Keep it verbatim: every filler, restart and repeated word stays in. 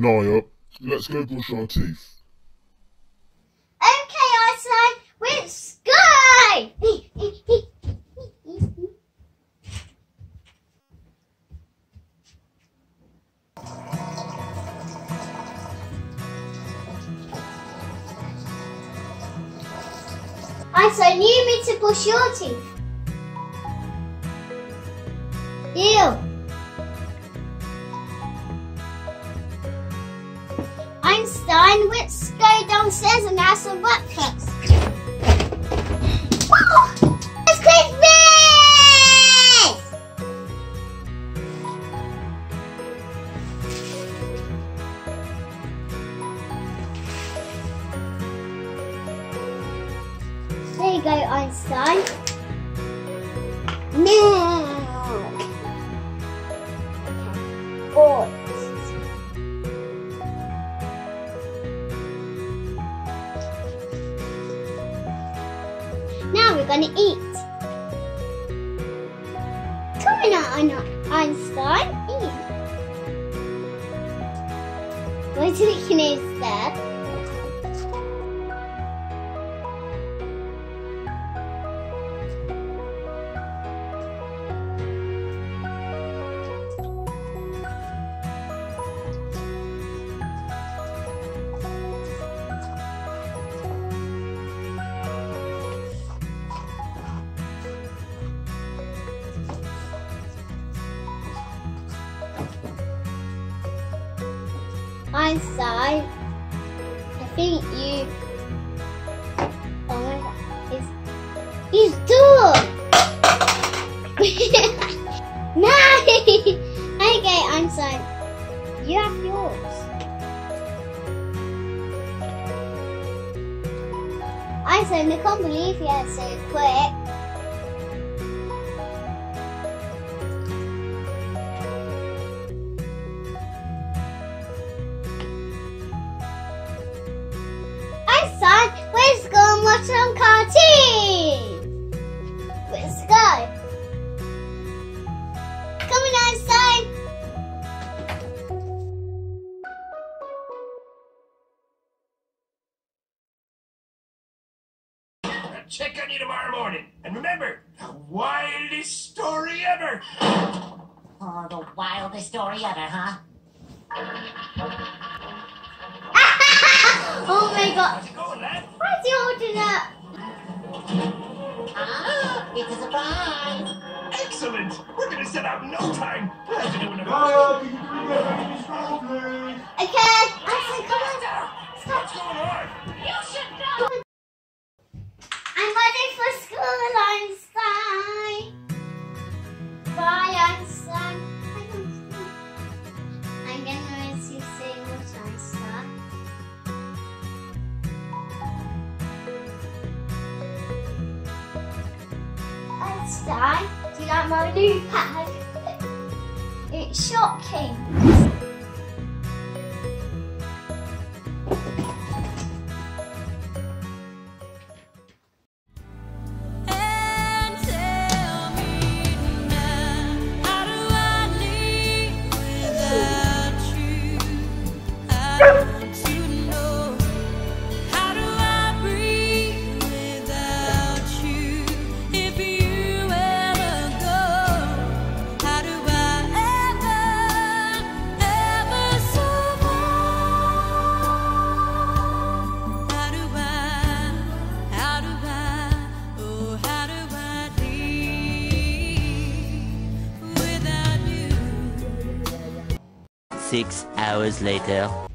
Naya, let's go brush our teeth. Okay, Einstein, let's go! Einstein, you need to brush your teeth. Ew. Einstein, let's go downstairs and have some breakfast. Woo! It's Christmas! There you go, Einstein. Milk. Boy. Now we're going to eat. Come on, Einstein, eat. Go to the canoe step. Einstein, I think you. Oh my God, it's it's done. No. Okay, Einstein, you have yours. Einstein, I can't believe you had so quick. Let's go and watch some cartoons! Let's go! Come on, Einstein! Check on you tomorrow morning, and remember, the wildest story ever! Oh, the wildest story ever, huh? Oh my God! How's it going, lad? Why's he holding up? Ah, it's a surprise! Excellent! We're gonna set out in no time! We'll have to do another. Oh, can you bring that baby please? Okay, Einstein, come on! Stop. What's going on? You should go! I'm ready for school, Einstein! Bye, Einstein! I'm gonna miss you so much, Einstein. Einstein, do you like my new pad? It's Shopkins. Six hours later.